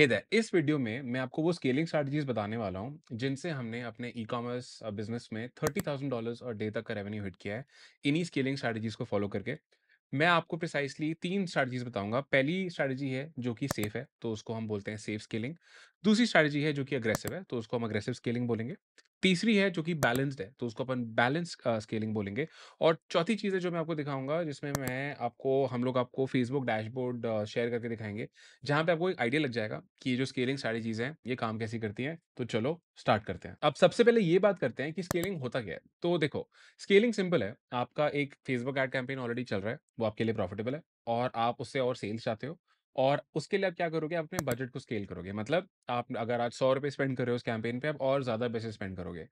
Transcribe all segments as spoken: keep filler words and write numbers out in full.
हे there, इस video में मैं आपको वो स्केलिंग स्ट्रैटेजीज बताने वाला हूँ जिनसे हमने अपने ई कॉमर्स बिजनेस में थर्टी थाउजेंड डॉलर्स और डे तक का रेवेन्यू हिट किया है। इन्हीं स्केलिंग स्ट्रैटेजीज को फॉलो करके मैं आपको प्रिसाइसली तीन स्ट्रैटेजीज बताऊंगा। पहली स्ट्रैटेजी है जो कि सेफ है, तो उसको हम बोलते हैं सेफ स्केलिंग। दूसरी स्ट्रैटेजी है जो कि अग्रेसिव है, तो उसको हम अग्रेसिव स्केलिंग बोलेंगे। तीसरी है जो कि बैलेंस्ड है, तो उसको अपन बैलेंस स्केलिंग बोलेंगे। और चौथी चीज़ है जो मैं आपको दिखाऊंगा, जिसमें मैं आपको हम लोग आपको फेसबुक डैशबोर्ड शेयर करके दिखाएंगे, जहाँ पे आपको एक आइडिया लग जाएगा कि ये जो स्केलिंग स्ट्रैटेजीज हैं ये काम कैसी करती हैं। तो चलो स्टार्ट करते हैं। अब सबसे पहले ये बात करते हैं कि स्केलिंग होता क्या है। तो देखो, स्केलिंग सिंपल है। आपका एक फेसबुक एड कैंपेन ऑलरेडी चल रहा है, वो आपके लिए प्रॉफिटेबल है और आप उससे और सेल्स चाहते हो, और उसके लिए आप क्या करोगे, आप अपने बजट को स्केल करोगे। मतलब आप अगर आज सौ रुपये स्पेंड कर रहे हो उस कैंपेन पे, आप और ज़्यादा पैसे स्पेंड करोगे।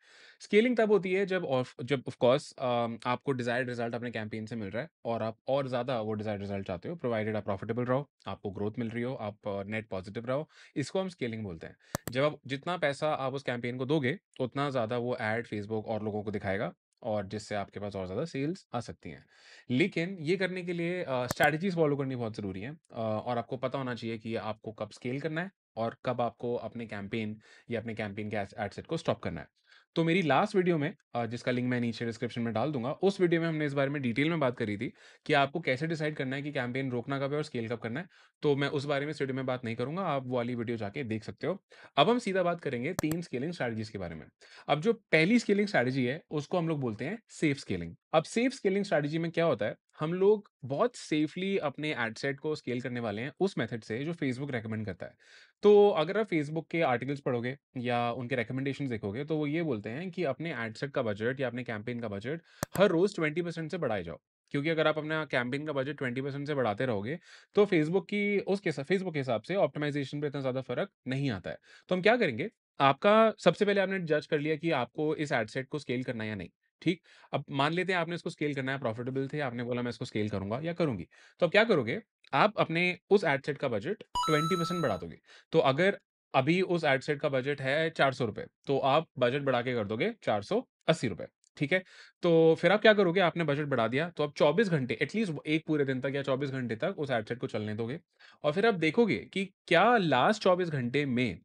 स्केलिंग तब होती है जब ऑफ जब ऑफकोर्स आपको डिजायर्ड रिजल्ट अपने कैंपेन से मिल रहा है और आप और ज़्यादा वो डिजायर्ड रिजल्ट चाहते हो, प्रोवाइडेड आप प्रॉफिटेबल रहो, आपको ग्रोथ मिल रही हो, आप नेट पॉजिटिव रहो। इसको हम स्केलिंग बोलते हैं। जब आप जितना पैसा आप उस कैंपेन को दोगे, उतना ज़्यादा वो एड फेसबुक और लोगों को दिखाएगा, और जिससे आपके पास और ज़्यादा सेल्स आ सकती हैं। लेकिन ये करने के लिए स्ट्रैटेजीज फॉलो करनी बहुत ज़रूरी है, uh, और आपको पता होना चाहिए कि आपको कब स्केल करना है और कब आपको अपने कैंपेन या अपने कैंपेन के एड सेट को स्टॉप करना है। तो मेरी लास्ट वीडियो में, जिसका लिंक मैं नीचे डिस्क्रिप्शन में डाल दूंगा, उस वीडियो में हमने इस बारे में डिटेल में बात करी थी कि आपको कैसे डिसाइड करना है कि कैंपेन रोकना कब है और स्केल कब करना है। तो मैं उस बारे में इस वीडियो में बात नहीं करूंगा, आप वो वाली वीडियो जाके देख सकते हो। अब हम सीधा बात करेंगे तीन स्केलिंग स्ट्रैटेजीज के बारे में। अब जो पहली स्केलिंग स्ट्रैटेजी है उसको हम लोग बोलते हैं सेफ स्केलिंग। अब सेफ स्केलिंग स्ट्रैटेजी में क्या होता है, हम लोग बहुत सेफली अपने एड सेट को स्केल करने वाले हैं उस मेथड से जो फेसबुक रेकमेंड करता है। तो अगर आप फेसबुक के आर्टिकल्स पढ़ोगे या उनके रिकमेंडेशन देखोगे, तो वो ये बोलते हैं कि अपने एड सेट का बजट या अपने कैंपेन का बजट हर रोज़ ट्वेंटी परसेंट से बढ़ाए जाओ, क्योंकि अगर आप अपना कैंपेन का बजट ट्वेंटी परसेंट से बढ़ाते रहोगे तो फेसबुक की उसके फेसबुक के हिसाब से ऑप्टिमाइजेशन पे इतना ज़्यादा फर्क नहीं आता है। तो हम क्या करेंगे, आपका सबसे पहले आपने जज कर लिया कि आपको इस एड सेट को स्केल करना है या नहीं। ठीक, अब मान लेते हैं आपने इसको स्केल करना है, प्रॉफिटेबल थे, आपने बोला मैं इसको स्केल करूंगा या करूंगी। तो अब क्या करोगे, आप अपने उस एड सेट का बजट ट्वेंटी परसेंट बढ़ा दोगे। तो अगर अभी उस एड सेट का बजट है चार सौ रुपये, तो आप बजट बढ़ा के कर दोगे चार सौ अस्सी रुपये। ठीक है, तो फिर आप क्या करोगे, आपने बजट बढ़ा दिया, तो आप चौबीस घंटे, एटलीस्ट एक पूरे दिन तक या चौबीस घंटे तक उस एड सेट को चलने दोगे, और फिर आप देखोगे कि क्या लास्ट चौबीस घंटे में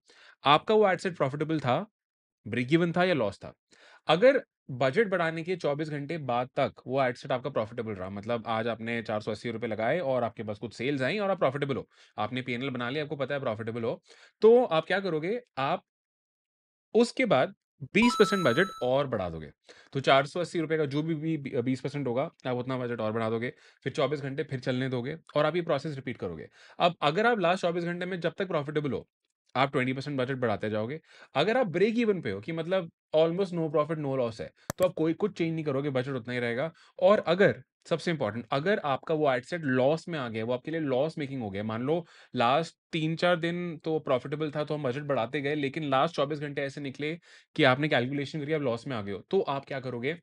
आपका वो एड सेट प्रॉफिटेबल था, ब्रेक इवन था या लॉस था। अगर बजट बढ़ाने के चौबीस घंटे बाद तक वो एड सेट आपका प्रॉफिटेबल रहा, मतलब आज आपने चार सौ अस्सी रुपये लगाए और आपके पास कुछ सेल्स आई और आप प्रॉफिटेबल हो, आपने पी एन एल बना लिया, आपको पता है प्रॉफिटेबल हो, तो आप क्या करोगे, आप उसके बाद बीस परसेंट बजट और बढ़ा दोगे। तो चार सौ अस्सी रुपये का जो भी बीस परसेंट होगा, आप उतना बजट और बढ़ा दोगे, फिर चौबीस घंटे फिर चलने दोगे, और आप ये प्रोसेस रिपीट करोगे। अब अगर आप लास्ट चौबीस घंटे में जब तक प्रॉफिटेबल हो, आप ट्वेंटी परसेंट बजट बढ़ाते जाओगे। अगर आप ब्रेक इवन पे हो, कि मतलब almost no profit no loss है, तो आप कोई कुछ चेंज नहीं करोगे, बजट उतना ही रहेगा। और अगर सबसे इंपॉर्टेंट, अगर आपका वो एड सेट लॉस में आ गया, वो आपके लिए लॉस मेकिंग हो गया, मान लो लास्ट तीन चार दिन तो प्रॉफिटेबल था तो हम बजट बढ़ाते गए, लेकिन लास्ट चौबीस घंटे ऐसे निकले कि आपने कैलकुलेशन करी आप लॉस में आ गए हो, तो आप क्या करोगे,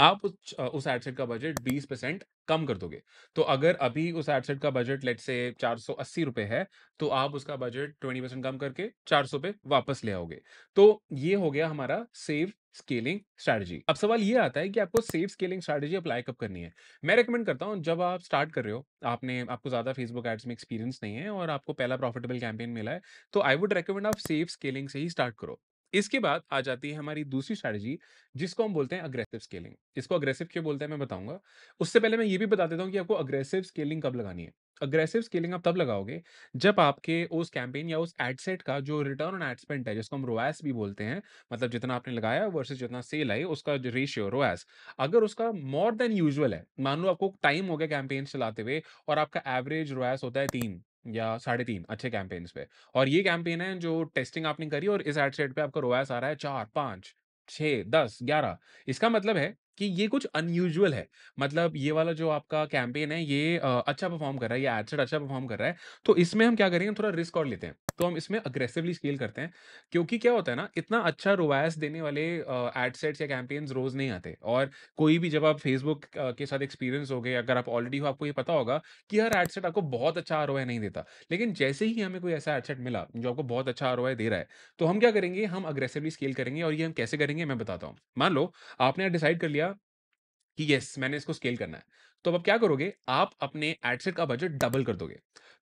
आप उस उस एड सेट का बजट बीस परसेंट कम कर दोगे। तो अगर अभी उस एड सेट का बजट लेट से चार सौ अस्सी रुपये है, तो आप उसका बजट ट्वेंटी परसेंट कम करके चार सौ पे वापस ले आओगे। तो ये हो गया हमारा सेफ स्केलिंग स्ट्रैटेजी। अब सवाल ये आता है कि आपको सेफ स्केलिंग स्ट्रैटेजी अप्लाई कब करनी है। मैं रेकमेंड करता हूँ जब आप स्टार्ट कर रहे हो, आपने आपको ज़्यादा फेसबुक एड्स में एक्सपीरियंस नहीं है और आपको पहला प्रॉफिटेबल कैंपेन मिला है, तो आई वुड रेकमेंड आप सेफ स्केलिंग से ही स्टार्ट करो। इसके बाद आ जाती है हमारी दूसरी स्ट्रैटेजी, जिसको हम बोलते हैं अग्रेसिव स्केलिंग। इसको अग्रेसिव क्यों बोलते हैं मैं बताऊंगा, उससे पहले मैं ये भी बता देता हूँ कि आपको अग्रेसिव स्केलिंग कब लगानी है। अग्रेसिव स्केलिंग आप तब लगाओगे जब आपके उस कैंपेन या उस एड सेट का जो रिटर्न ऑन एड स्पेंड है, जिसको हम रोआस भी बोलते हैं, मतलब जितना आपने लगाया वर्सेस जितना सेल आई, उसका जो रेशियो रोआस, अगर उसका मोर देन यूजुअल है, मान लो आपको टाइम हो गया कैंपेन चलाते हुए और आपका एवरेज रोआस होता है तीन या साढ़े तीन अच्छे कैंपेन्स पे, और ये कैंपेन है जो टेस्टिंग आपने करी और इस एड सेट पे आपका रोआस आ रहा है चार पाँच छः दस ग्यारह, इसका मतलब है कि ये कुछ अनयूजुअल है, मतलब ये वाला जो आपका कैंपेन है ये अच्छा परफॉर्म कर रहा है, ये एड सेट अच्छा परफॉर्म कर रहा है, तो इसमें हम क्या करेंगे, थोड़ा रिस्क और लेते हैं, तो हम इसमें अग्रेसिवली स्केल करते हैं। क्योंकि क्या होता है ना, इतना अच्छा रोआस देने वाले एड सेट्स या कैंपेन्स रोज़ नहीं आते, और कोई भी जब आप फेसबुक के साथ एक्सपीरियंस हो गए, अगर आप ऑलरेडी हो, आपको ये पता होगा कि हर एड सेट आपको बहुत अच्छा आर ओ आई नहीं देता, लेकिन जैसे ही हमें कोई ऐसा एड सेट मिला जो आपको बहुत अच्छा आर ओ आई दे रहा है, तो हम क्या करेंगे, हम अग्रेसिवली स्केल करेंगे। और ये हम कैसे करेंगे मैं बताता हूँ। मान लो आपने डिसाइड कर लिया कि यस मैंने इसको स्केल करना है, तो अब क्या करोगे, आप अपने एड सेट का बजट डबल कर दोगे।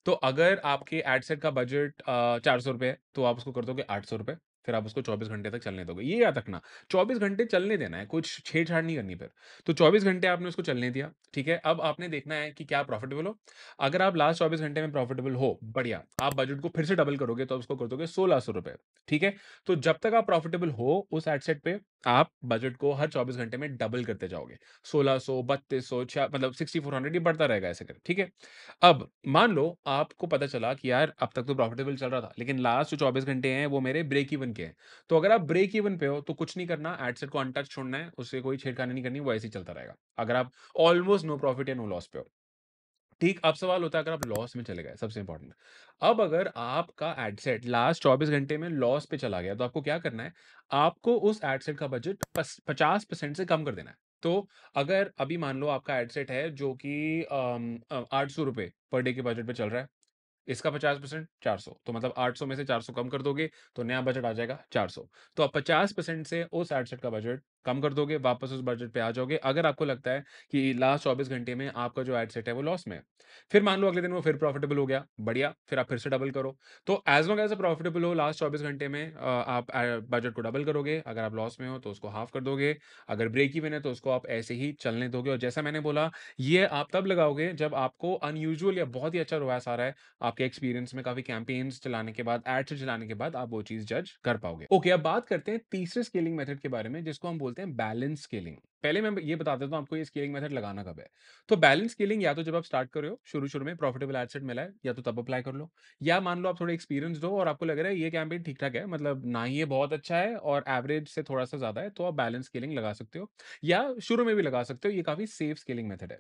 तो अगर आपके एडसेट का बजट चार सौ रुपये है तो आप उसको कर दोगे आठ सौ रुपये, फिर आप उसको चौबीस घंटे तक चलने दोगे। ये याद रखना, चौबीस घंटे चलने देना है, कुछ छेड़छाड़ नहीं करनी। फिर तो चौबीस घंटे आपने उसको चलने दिया, ठीक है। अब आपने देखना है कि क्या प्रॉफिटेबल हो। अगर आप लास्ट चौबीस घंटे में प्रॉफिटेबल हो, बढ़िया, आप बजट को फिर से डबल करोगे तो उसको कर दोगे सोलह सौ रुपये, ठीक है। तो जब तक आप प्रॉफिटेबल हो उस एडसेट पे, आप बजट को हर चौबीस घंटे में डबल करते जाओगे, सोलह सौ बत्तीस सौ, मतलब सिक्सटी फोर हंड्रेड ये बढ़ता रहेगा ऐसे कर, ठीक है। अब मान लो आपको पता चला कि यार अब तक तो प्रॉफिटेबल चल रहा था, लेकिन लास्ट जो चौबीस घंटे हैं वो मेरे ब्रेक इवन के हैं। तो अगर आप ब्रेक इवन पे हो तो कुछ नहीं करना, एडसेट को अनटच छोड़ना है, उससे कोई छेड़खानी नहीं करनी, वो ऐसे ही चलता रहेगा। अगर आप ऑलमोस्ट नो प्रॉफिट या नो लॉस पे हो, ठीक। अब सवाल होता है अगर आप लॉस में चले गए, सबसे इंपॉर्टेंट। अब अगर आपका एडसेट लास्ट चौबीस घंटे में लॉस पे चला गया तो आपको क्या करना है, आपको उस एडसेट का बजट पचास परसेंट से कम कर देना है। तो अगर अभी मान लो आपका एडसेट है जो कि आठ सौ रुपये पर डे के बजट पे चल रहा है, इसका पचास परसेंट चार सौ, तो मतलब आठ सौ में से चार सौ कम कर दोगे तो नया बजट आ जाएगा चार सौ। तो आप पचास परसेंट से उस एडसेट का बजट कम कर दोगे, वापस उस बजट पे आ जाओगे। अगर आपको लगता है कि लास्ट चौबीस घंटे में आपका जो एडसेट है वो लॉस में है, फिर मान लो अगले दिन वो फिर प्रॉफिटेबल हो गया, बढ़िया, फिर आप फिर से डबल करो। तो एज लॉन्ग एज प्रॉफिटेबल हो लास्ट चौबीस घंटे में आप बजट को डबल करोगे। अगर आप लॉस में हो तो उसको हाफ कर दोगे, अगर ब्रेक इवन है तो उसको आप ऐसे ही चलने दोगे। और जैसा मैंने बोला, ये आप तब लगाओगे जब आपको अनयूजुअल या बहुत ही अच्छा रिवाज आ रहा है आपके एक्सपीरियंस में, काफी कैंपेन्स चलाने के बाद, एड्स चलाने के बाद, आप वो चीज जज कर पाओगे। ओके, अब बात करते हैं तीसरे स्केलिंग मेथड के बारे में, जिसको हम बोलते हैं बैलेंस स्केलिंग। पहले मैं ये बता देता हूँ आपको ये स्केलिंग मेथड लगाना कब है। तो बैलेंस स्केलिंग या तो जब आप स्टार्ट कर रहे हो, शुरू शुरू में प्रॉफिटेबल एडसेट मिला है, या तो तब अप्लाई कर लो, या मान लो आप थोड़े एक्सपीरियंस दो और आपको लग रहा है ये कैंपेन ठीक ठाक है, मतलब ना ही ये बहुत अच्छा है और एवरेज से थोड़ा सा ज्यादा है, तो आप बैलेंस स्केलिंग लगा सकते हो, या शुरू में भी लगा सकते हो। ये काफी सेफ स्केलिंग मेथड है।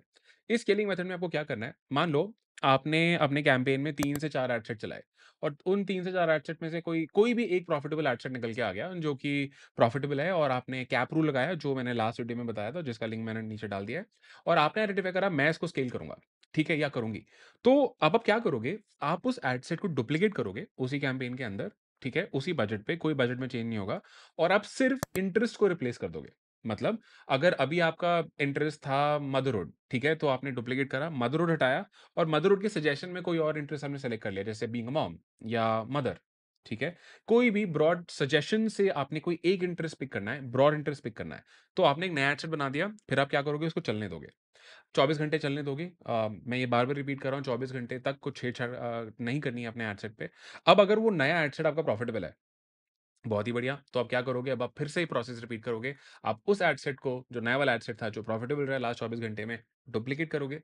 इस स्केलिंग मेथड में आपको क्या करना है, मान लो आपने अपने कैंपेन में तीन से चार एडसेट चलाए और उन तीन से चार एडसेट में से कोई कोई भी एक प्रॉफिटेबल एडसेट निकल के आ गया जो कि प्रॉफिटेबल है, और आपने कैप रूल लगाया जो मैंने लास्ट वीडियो में बताया था, जिसका लिंक मैंने नीचे डाल दिया है, और आपने आइडेंटिफाई करा मैं इसको स्केल करूंगा, ठीक है, या करूंगी। तो अब आप क्या करोगे, आप उस एडसेट को डुप्लीकेट करोगे उसी कैंपेन के अंदर, ठीक है, उसी बजट पे, कोई बजट में चेंज नहीं होगा, और आप सिर्फ इंटरेस्ट को रिप्लेस कर दोगे। मतलब अगर अभी आपका इंटरेस्ट था मदरहुड, ठीक है, तो आपने डुप्लीकेट करा, मदरहुड हटाया और मदरहुड के सजेशन में कोई और इंटरेस्ट हमने सेलेक्ट कर लिया, जैसे बीइंग अ मॉम या मदर, ठीक है। कोई भी ब्रॉड सजेशन से आपने कोई एक इंटरेस्ट पिक करना है, ब्रॉड इंटरेस्ट पिक करना है, तो आपने एक नया एडसेट बना दिया। फिर आप क्या करोगे, उसको चलने दोगे, चौबीस घंटे चलने दोगे। आ, मैं ये बार बार रिपीट कर रहा हूँ, चौबीस घंटे तक कुछ छेड़छाड़ नहीं करनी है अपने एडसेट पे। अब अगर वो नया एडसेट आपका प्रॉफिटेबल है, बहुत ही बढ़िया, तो आप क्या करोगे, अब आप फिर से ही प्रोसेस रिपीट करोगे। आप उस एडसेट को, जो नया वाला एडसेट था जो प्रॉफिटेबल रहा लास्ट चौबीस घंटे में, डुप्लीकेट करोगे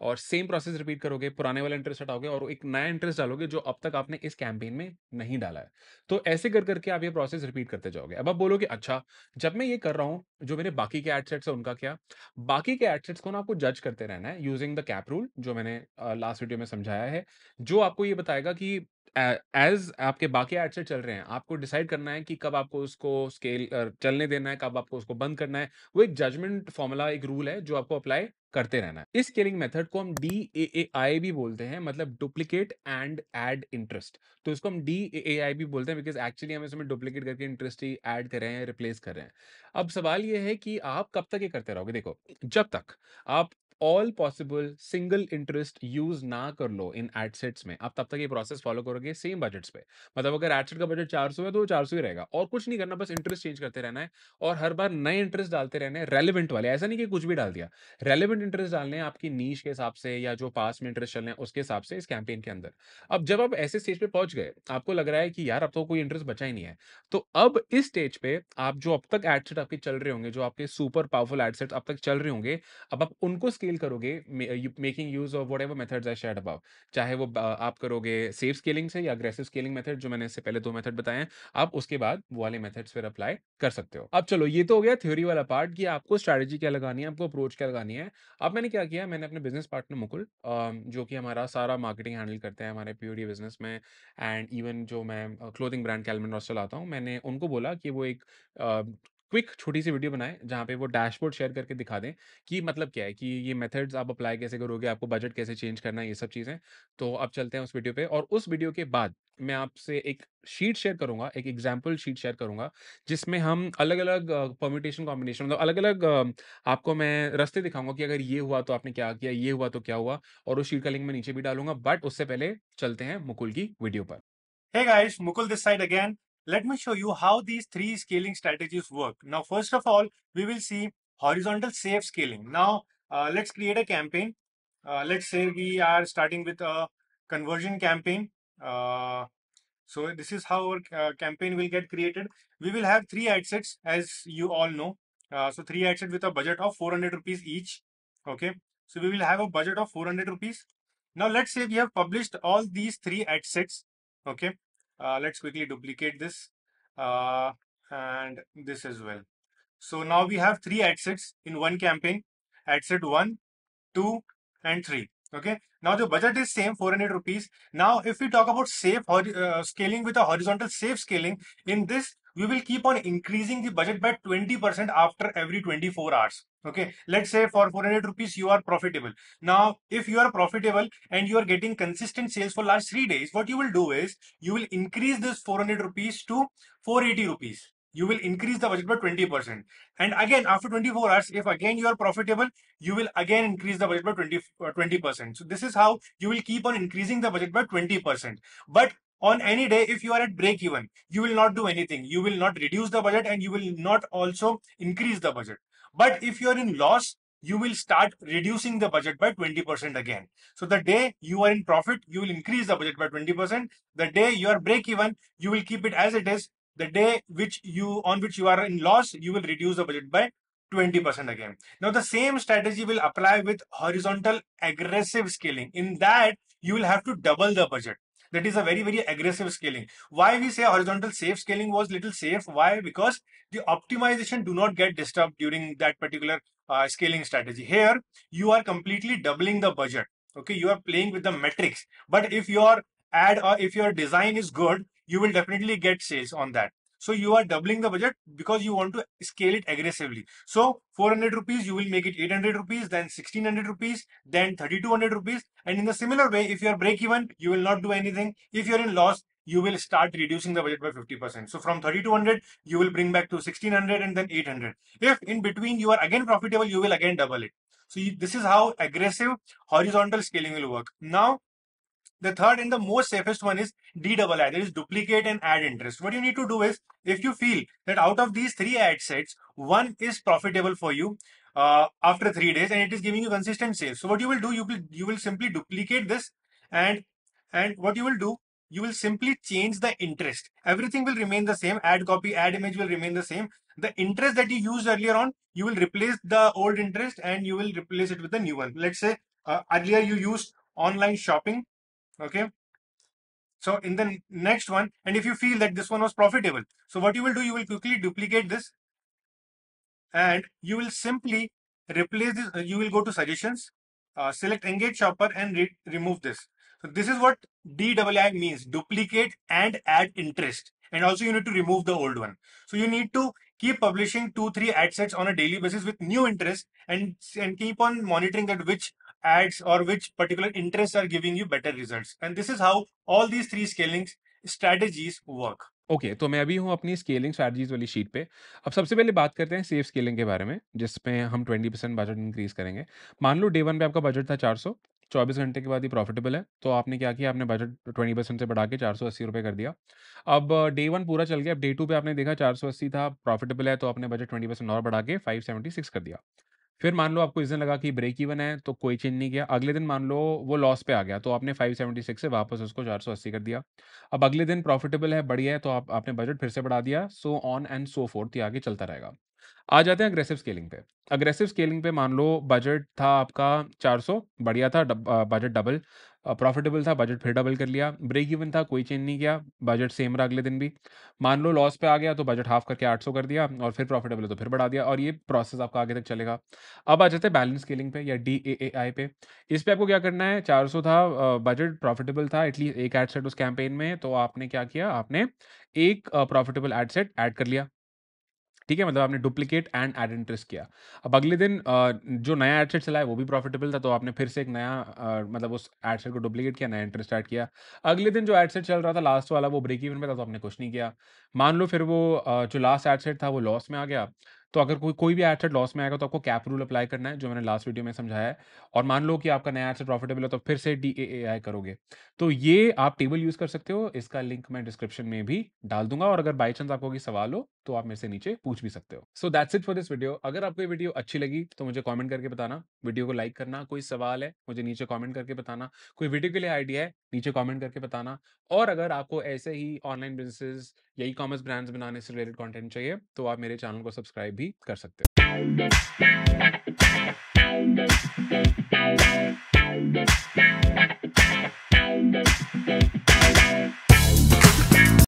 और सेम प्रोसेस रिपीट करोगे, पुराने वाला इंटरेस्ट हटाओगे और एक नया इंटरेस्ट डालोगे जो अब तक आपने इस कैंपेन में नहीं डाला है। तो ऐसे कर करके आप ये प्रोसेस रिपीट करते जाओगे। अब आप बोलोगे अच्छा, जब मैं ये कर रहा हूँ, जो मेरे बाकी के एडसेट्स हैं उनका क्या? बाकी के एडसेट्स को ना आपको जज करते रहना है यूजिंग द कैप रूल, जो मैंने लास्ट वीडियो में समझाया है, जो आपको ये बताएगा कि एज आपके बाकी एडसेट चल रहे हैं, आपको डिसाइड करना है कि कब आपको उसको स्केल चलने देना है, कब आपको उसको बंद करना है। वो एक जजमेंट फॉर्मूला, एक रूल है जो आपको अप्लाई करते रहना है। इस स्केलिंग मेथड को हम डी ए ए आई भी बोलते हैं, मतलब डुप्लीकेट एंड ऐड इंटरेस्ट। तो इसको हम डी ए ए आई भी बोलते हैं बिकॉज एक्चुअली हम इसमें डुप्लीकेट करके इंटरेस्ट ही ऐड कर रहे हैं, रिप्लेस कर रहे हैं। अब सवाल ये है कि आप कब तक ये करते रहोगे। देखो, जब तक आप all possible single interest use ना कर लो इन एडसेट्स में, आप तब तक ये प्रोसेस फॉलो करोगे सेम बजट्स पे। मतलब अगर एडसेट का बजट चार सौ है तो चार सौ ही रहेगा और कुछ नहीं करना, बस इंटरेस्ट चेंज करते रहना है और हर बार नए इंटरेस्ट डालते रहना है, रेलिवेंट वाले। ऐसा नहीं कि कुछ भी डाल दिया, रेलिवेंट इंटरेस्ट डालने हैं आपकी नीश के हिसाब से या जो पास में इंटरेस्ट चल रहे हैं उसके हिसाब से इस कैंपेन के अंदर। अब जब आप ऐसे स्टेज पर पहुंच गए, आपको लग रहा है कि यार अब तो कोई इंटरेस्ट बचा ही नहीं है, तो अब इस स्टेज पे आप जो अब तक एडसेट आपके चल रहे होंगे, जो आपके सुपर पावरफुल एडसेट अब तक चल रहे होंगे, अब आप उनको स्केल करोगे making use of whatever methods I shared above. चाहे वो आप करोगे सेफ स्केलिंग से या अग्रेसिव स्केलिंग मेथड, जो मैंने इससे पहले दो मेथड बताए हैं, आप उसके बाद वो वाले मेथड्स फिर अप्लाई कर सकते हो। अब चलो, ये तो हो गया थ्योरी वाला पार्ट कि आपको स्ट्रैटेजी क्या लगानी है, आपको अप्रोच क्या लगानी है। अब मैंने क्या किया, मैंने अपने बिजनेस पार्टनर मुकुल, जो कि हमारा सारा मार्केटिंग हैंडल करते हैं हमारे प्योरी बिजनेस में, एंड इवन जो मैं क्लोथिंग ब्रांड कैल्विन रॉस चलाता हूँ, मैंने उनको बोला कि वो एक क्विक छोटी सी वीडियो बनाएं जहाँ पे वो डैशबोर्ड शेयर करके दिखा दें कि मतलब क्या है, कि ये मेथड्स आप अप्लाई कैसे करोगे, आपको बजट कैसे चेंज करना है, ये सब चीज़ें। तो अब चलते हैं उस वीडियो पे, और उस वीडियो के बाद मैं आपसे एक शीट शेयर करूंगा, एक एग्जाम्पल शीट शेयर करूंगा, जिसमें हम अलग अलग परम्यूटेशन कॉम्बिनेशन, मतलब अलग अलग आपको मैं रास्ते दिखाऊंगा कि अगर ये हुआ तो आपने क्या किया, ये हुआ तो क्या हुआ, और उस शीट का लिंक मैं नीचे भी डालूंगा। बट उससे पहले चलते हैं मुकुल की वीडियो पर। Hey guys, Mukul this side again. Let me show you how these three scaling strategies work. Now, first of all, we will see horizontal safe scaling. Now, uh, let's create a campaign. Uh, let's say we are starting with a conversion campaign. Uh, so this is how our uh, campaign will get created. We will have three ad sets, as you all know. Uh, so three ad sets with a budget of four hundred rupees each. Okay. So we will have a budget of four hundred rupees. Now, let's say we have published all these three ad sets. Okay. Uh, let's quickly duplicate this uh, and this as well. So now we have three ad sets in one campaign, ad set one, two, and three. Okay. Now the budget is same, four hundred rupees. Now if we talk about safe uh, scaling with a horizontal safe scaling, in this we will keep on increasing the budget by twenty percent after every twenty-four hours. Okay. Let's say for four hundred rupees you are profitable. Now if you are profitable and you are getting consistent sales for last three days, what you will do is you will increase this four hundred rupees to four hundred eighty rupees. You will increase the budget by twenty percent. And again, after twenty-four hours, if again you are profitable, you will again increase the budget by twenty percent. So this is how you will keep on increasing the budget by twenty percent. But on any day, if you are at break even, you will not do anything. You will not reduce the budget and you will not also increase the budget. But if you are in loss, you will start reducing the budget by twenty percent again. So the day you are in profit, you will increase the budget by twenty percent. The day you are break even, you will keep it as it is. The day which you on which you are in loss, you will reduce the budget by twenty percent again. Now, the same strategy will apply with horizontal aggressive scaling. In that, you will have to double the budget. That is a very, very aggressive scaling. Why we say horizontal safe scaling was little safe? Why? Because the optimization do not get disturbed during that particular uh, scaling strategy. Here, you are completely doubling the budget. Okay, you are playing with the metrics. But if your ad or if your design is good, you will definitely get sales on that. So you are doubling the budget because you want to scale it aggressively. So four hundred rupees, you will make it eight hundred rupees, then sixteen hundred rupees, then thirty-two hundred rupees. And in the similar way, if you are break even, you will not do anything. If you are in loss, you will start reducing the budget by fifty percent. So from thirty-two hundred, you will bring back to sixteen hundred and then eight hundred. If in between you are again profitable, you will again double it. So you, this is how aggressive horizontal scaling will work. Now, the third and the most safest one is D double I, that is duplicate and add interest. What you need to do is, if you feel that out of these three ad sets, one is profitable for you uh, after three days and it is giving you consistent sales. So what you will do, you will, you will simply duplicate this and, and what you will do, you will simply change the interest. Everything will remain the same. Ad copy, ad image will remain the same. The interest that you used earlier on, you will replace the old interest and you will replace it with the new one. Let's say uh, earlier you used online shopping. Okay, so in the next one, and if you feel that this one was profitable, so what you will do, you will quickly duplicate this and you will simply replace this. You will go to suggestions, uh, select engage shopper and re remove this. So this is what D double I means, duplicate and add interest. And also you need to remove the old one. So you need to keep publishing two, three ad sets on a daily basis with new interest and, and keep on monitoring that which ads or which particular interests are giving you better results. And this is how all these three scaling strategies work. Okay okay, तो मैं अभी हूँ अपनी scaling strategies वाली sheet पे। अब सबसे पहले बात करते हैं सेफ स्केलिंग के बारे में, जिसमें हम ट्वेंटी परसेंट बजट इंक्रीज करेंगे। मान लो डे वन पे आपका बजट था चार सौ, चौबीस घंटे के बाद ही प्रॉफिटेबल है, तो आपने क्या किया, आपने बजट ट्वेंटी परसेंट से बढ़ा के चार सौ अस्सी रुपये कर दिया। अब डे वन पूरा चल गया, अब डे टू पे आपने देखा चार सौ अस्सी था, प्रॉफिटेबल है, तो आपने बजट ट्वेंटी परसेंट और बढ़ा के फाइव सेवेंटी सिक्स कर दिया। फिर मान लो आपको इस दिन लगा कि ब्रेक इवन है, तो कोई चेंज नहीं किया। अगले दिन मान लो वो लॉस पे आ गया, तो आपने फाइव सेवेंटी सिक्स से वापस उसको चार सौ अस्सी कर दिया। अब अगले दिन प्रॉफिटेबल है, बढ़िया है, तो आप आपने बजट फिर से बढ़ा दिया। So on and so forth, ये आगे चलता रहेगा। आ जाते हैं अग्रेसिव स्केलिंग पे। अग्रेसिव स्केलिंग पे मान लो बजट था आपका चार सौ, बढ़िया था, बजट डबल, प्रॉफिटेबल था, बजट फिर डबल कर लिया। ब्रेक इवन था, कोई चेंज नहीं किया, बजट सेम रहा अगले दिन भी। मान लो लॉस पे आ गया, तो बजट हाफ करके आठ सौ कर दिया, और फिर प्रॉफिटेबल है तो फिर बढ़ा दिया, और ये प्रोसेस आपका आगे तक चलेगा। अब आ जाते हैं बैलेंस स्केलिंग पे या डी ए ए आई पे। इस पर आपको क्या करना है, चार सौ था बजट, प्रॉफिटेबल था एटलीस्ट एक एड सेट उस कैंपेन में, तो आपने क्या किया, आपने एक प्रॉफिटेबल एड सेट ऐड कर लिया। ठीक है, मतलब आपने डुप्लीकेट एंड एड इंटरेस्ट किया। अब अगले दिन जो नया एडसेट चलाया वो भी प्रॉफिटेबल था, तो आपने फिर से एक नया मतलब उस एडसेट को डुप्लीकेट किया, नया इंटरेस्ट ऐड किया। अगले दिन जो एडसेट चल रहा था लास्ट वाला वो ब्रेक इवन में था, तो आपने कुछ नहीं किया। मान लो फिर वो जो लास्ट एडसेट था वो लॉस में आ गया, तो अगर कोई कोई भी एडसेट लॉस में आएगा तो आपको कैप रूल अप्लाई करना है, जो मैंने लास्ट वीडियो में समझाया है। और मान लो कि आपका नया एडसेट प्रॉफिटेबल है तो फिर से डी ए ए आई करोगे। तो ये आप टेबल यूज़ कर सकते हो, इसका लिंक मैं डिस्क्रिप्शन में भी डाल दूंगा। और अगर बाई चांस आपको कोई सवाल हो तो आप मेरे से नीचे पूछ भी सकते हो। So that's it for this video. अगर आपको ये वीडियो अच्छी लगी तो मुझे कॉमेंट करके बताना, वीडियो को लाइक करना, कोई सवाल है मुझे नीचे कॉमेंट करके बताना, कोई वीडियो के लिए आइडिया है नीचे कॉमेंट करके बताना। और अगर आपको ऐसे ही ऑनलाइन बिजनेसेस या ई कॉमर्स ब्रांड्स बनाने से रिलेटेड कॉन्टेंट चाहिए तो आप मेरे चैनल को सब्सक्राइब भी कर सकते हो।